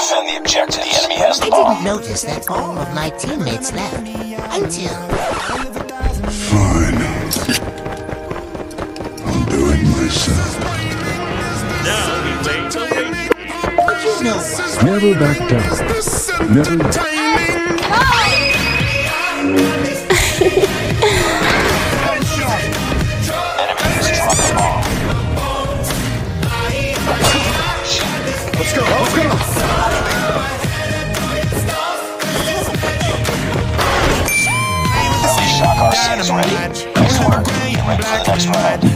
Defend the objective. The enemy has the bomb. I didn't notice that all of my teammates left until... Fine. I'll do it myself. Now we wait till you know what? Never back down. Never back down. Ready. Nice work. Get ready for the next round.